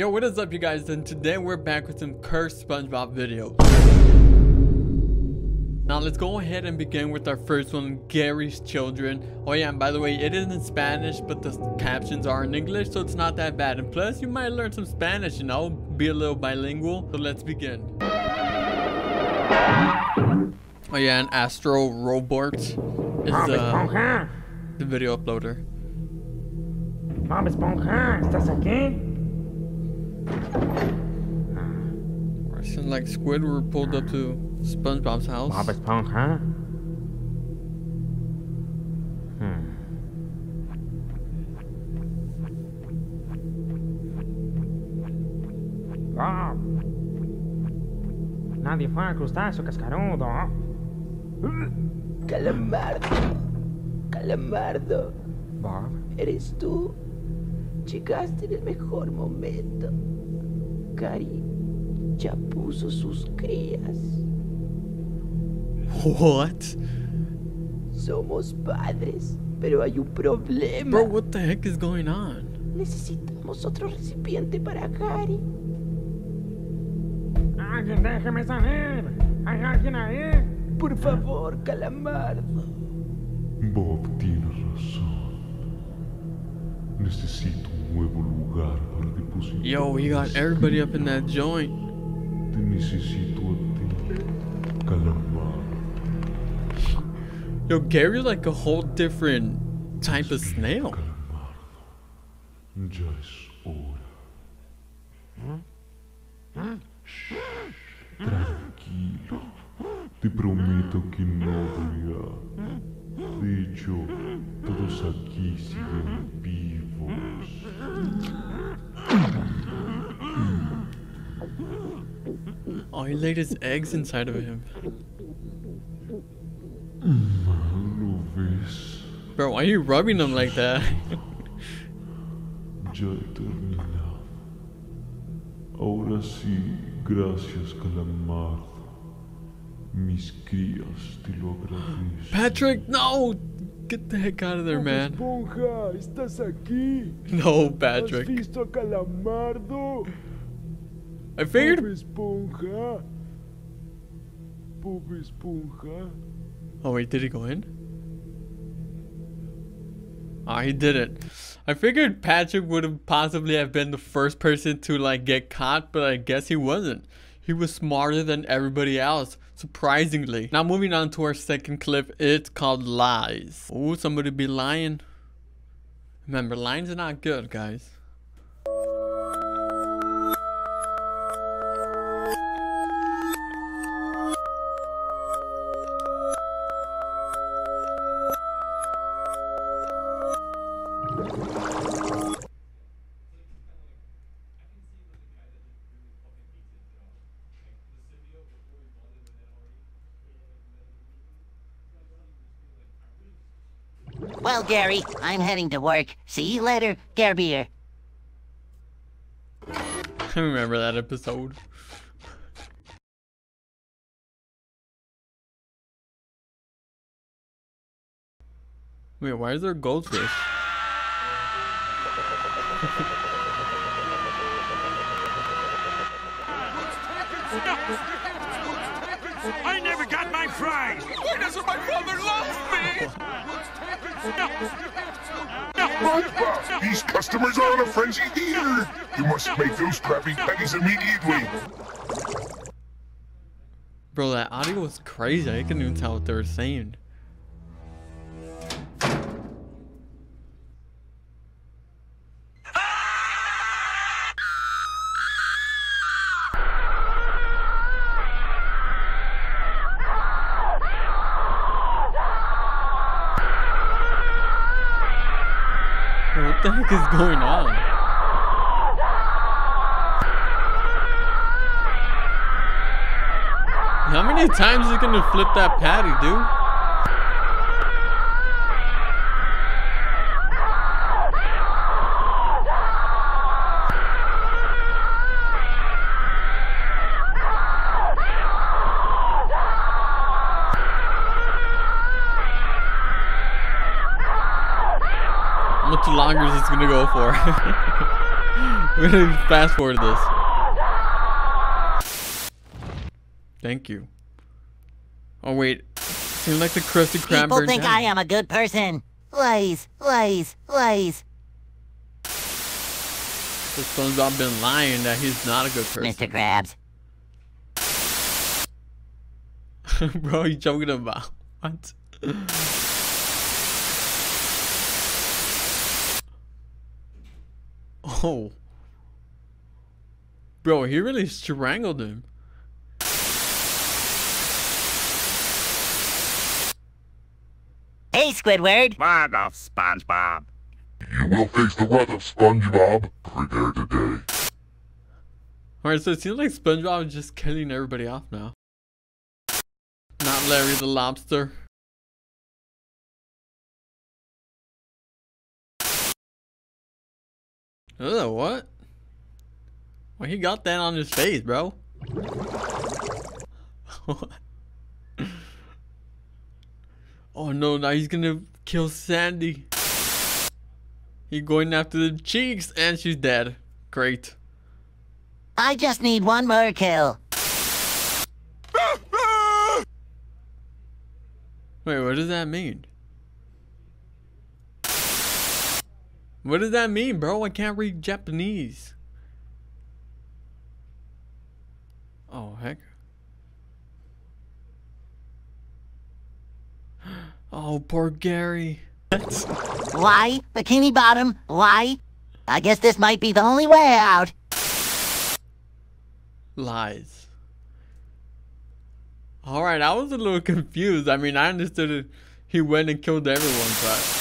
Yo, what is up you guys, and today we're back with some cursed SpongeBob videos. Now let's go ahead and begin with our first one, Gary's Children. Oh yeah, and by the way, it is in Spanish, but the captions are in English, so it's not that bad. And plus, you might learn some Spanish, you know, be a little bilingual. So let's begin. Oh yeah, and Astrobort is the video uploader. Bob Esponja, ¿estás aquí? Or it seemed like Squidward pulled up to SpongeBob's house. Bob Esponja? Bob! Nadie fue a crustáceo cascarudo. Calamardo. Calamardo. Bob? ¿Eres tú? Llegaste en el mejor momento. Gary ya puso sus crías. What? Somos padres, pero hay un problema. Bro, what the heck is going on? Necesitamos otro recipiente para Gary. ¡Alguien déjeme salir! ¿Hay alguien ahí? Por favor, Calamardo. Bob tiene razón. Necesito un nuevo lugar para depositar. Yo, we got everybody up in that joint. Te necesito a ti, Calamardo. Yo, Gary's like a whole different type of snail. Calamardo. Ya es hora. Shh, tranquilo. Te prometo que no dirá. De hecho, todos aquí siguen vivos. Oh, he laid his eggs inside of him. Bro, why are you rubbing them like that? Ya he terminado. Ahora sí, gracias, Calamardo. Mis crías te lo agradezco. Patrick, no! Get the heck out of there, man. Esponja, ¿estás aquí? No, Patrick. ¿Has visto a Calamardo? I figured. Bob Esponja. Bob Esponja. Oh wait, did he go in? Ah, he did it. I figured Patrick would have possibly have been the first person to like get caught, but I guess he wasn't. He was smarter than everybody else, surprisingly. Now moving on to our second clip, it's called Lies. Ooh, somebody be lying. Remember, lying's are not good, guys. Well, Gary, I'm heading to work. See you later, Garbier. I remember that episode. Wait, why is there a goldfish? I never got my prize. It isn't my father loves me. SpongeBob, these customers are on a frenzy here. You must make those crappy patties immediately. Bro, that audio was crazy. I couldn't even tell what they were saying. What the heck is going on? How many times is he gonna flip that patty, dude? How much longer is this gonna go for? We're gonna fast forward this. Thank you. Oh wait, seems like the Krusty Krab. People think I am a good person. Lies, lies, lies. The SpongeBob been lying that he's not a good person. Mr. Krabs. Bro, you joking about what? Oh. Bro, he really strangled him. Hey, Squidward. Wrath of SpongeBob. You will face the wrath of SpongeBob. Prepare today. Alright, so it seems like SpongeBob is just killing everybody off now. Not Larry the Lobster. Ugh, what? Well, he got that on his face, bro. Oh no, now he's gonna kill Sandy. He's going after the cheeks and she's dead. Great. I just need one more kill. Wait, what does that mean? What does that mean, bro? I can't read Japanese. Oh, heck. Oh, poor Gary. Why? Bikini Bottom? Why? I guess this might be the only way out. Lies. Alright, I was a little confused. I mean, I understood it. He went and killed everyone, but...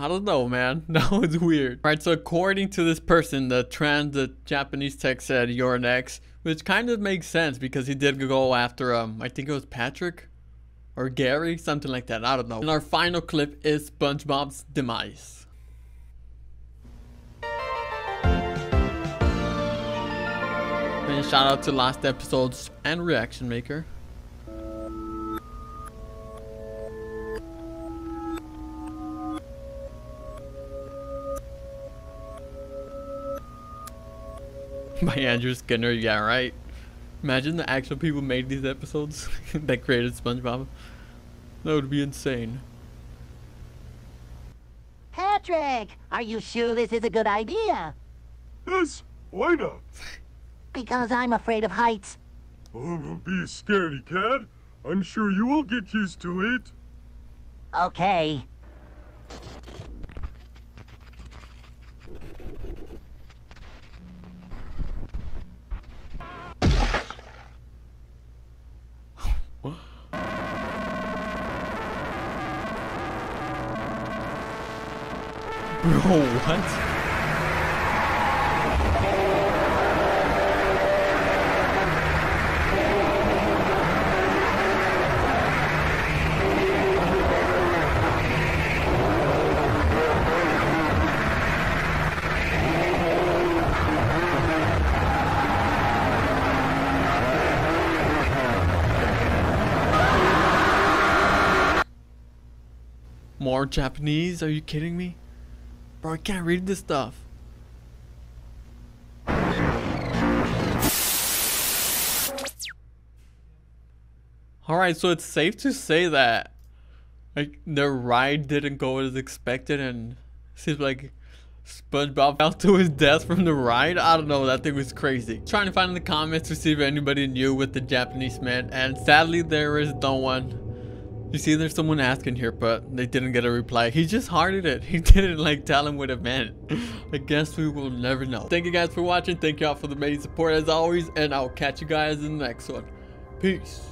I don't know, man. That was weird. All right, so according to this person, the Japanese text said, "You're an ex," which kind of makes sense because he did go after, I think it was Patrick or Gary, something like that. I don't know. And our final clip is SpongeBob's demise. And shout out to last episodes and reaction maker. By Andrew Skinner, yeah, right. Imagine the actual people made these episodes that created SpongeBob. That would be insane. Patrick, are you sure this is a good idea? Yes, why not? Because I'm afraid of heights. Oh, don't be a scaredy cat. I'm sure you will get used to it. Okay. Bro, what? More Japanese? Are you kidding me? Bro, I can't read this stuff. Alright, so it's safe to say that like the ride didn't go as expected and seems like SpongeBob fell to his death from the ride. I don't know, that thing was crazy. Trying to find in the comments to see if anybody knew with the Japanese man, and sadly there is no one. You see, there's someone asking here, but they didn't get a reply. He just hearted it. He didn't, like, tell him what it meant. I guess we will never know. Thank you guys for watching. Thank you all for the amazing support, as always. And I'll catch you guys in the next one. Peace.